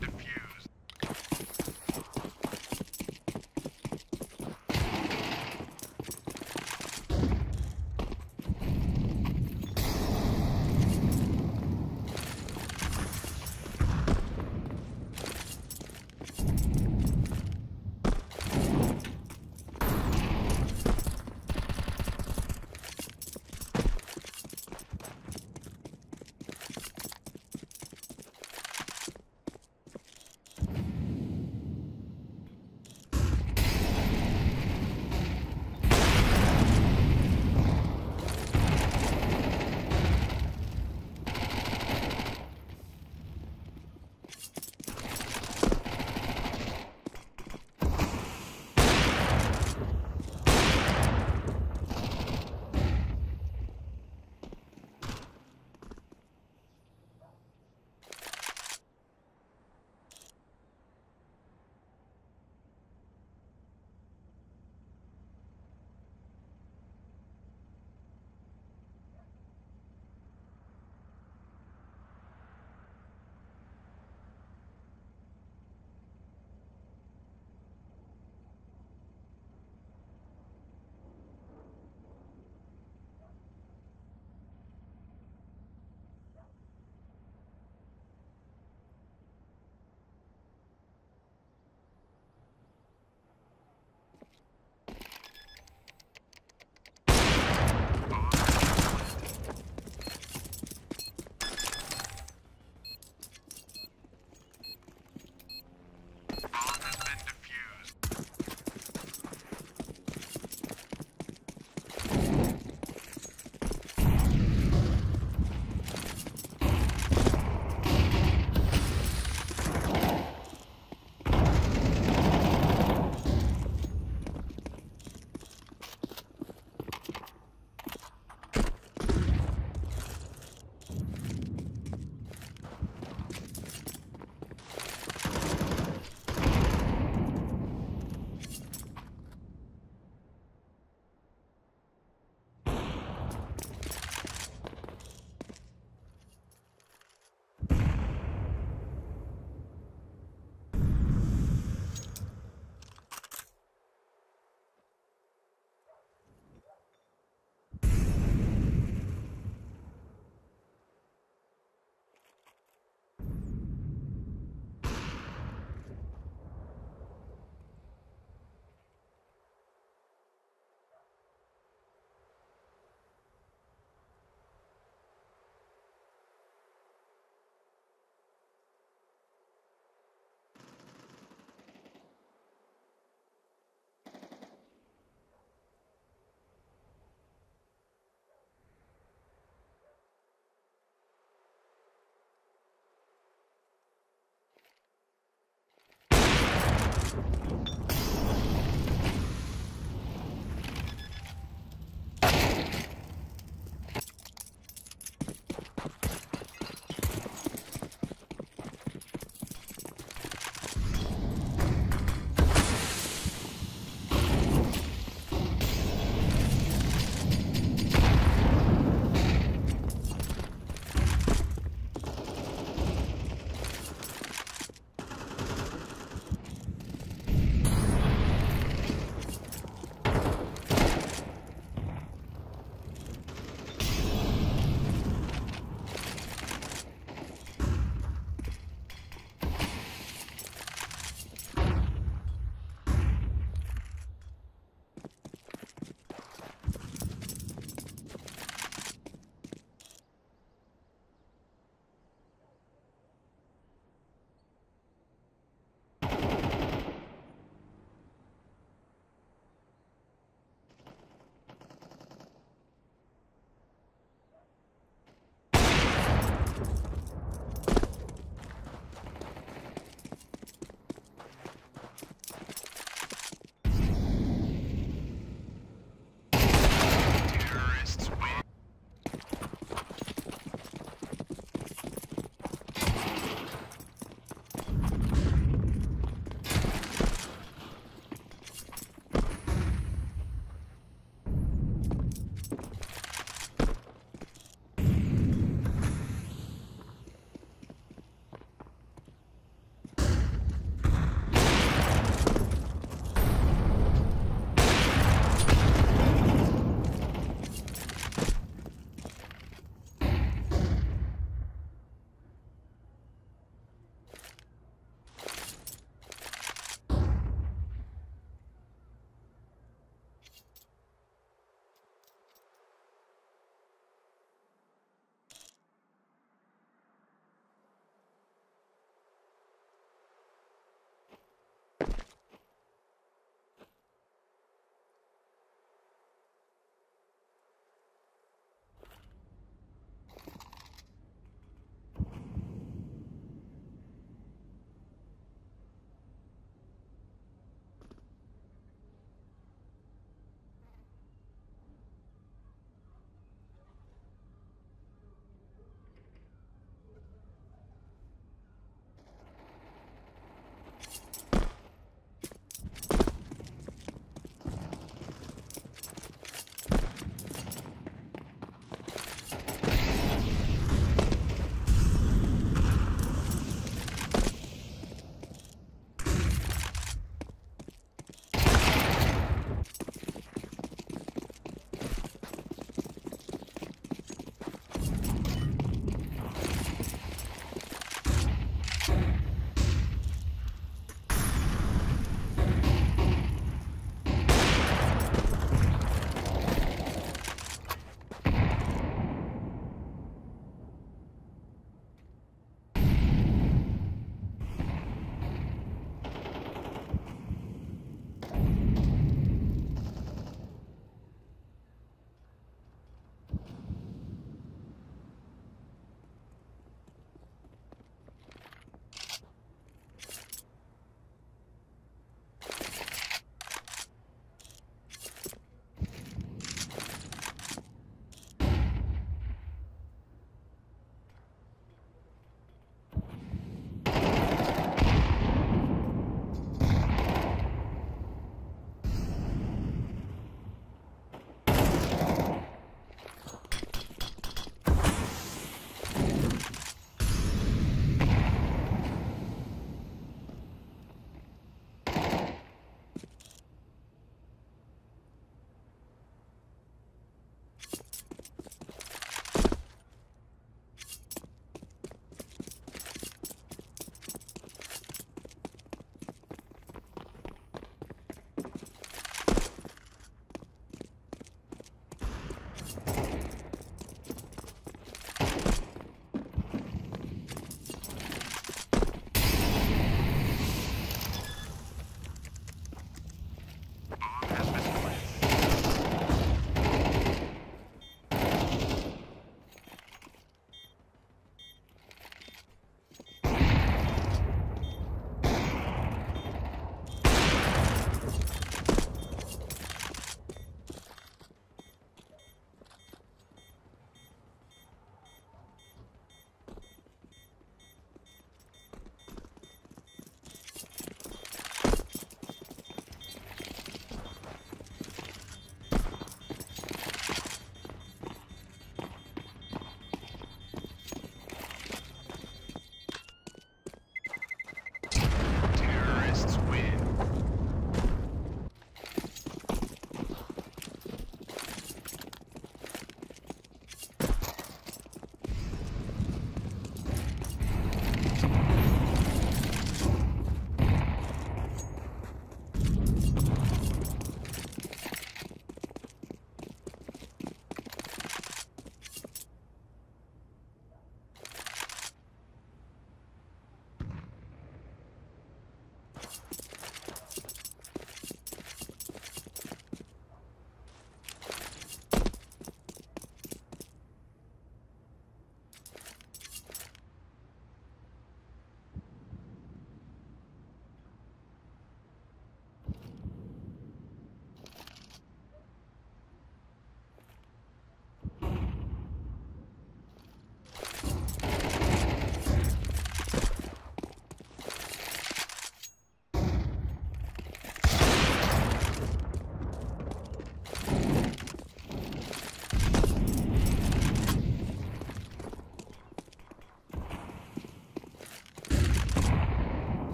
been defused.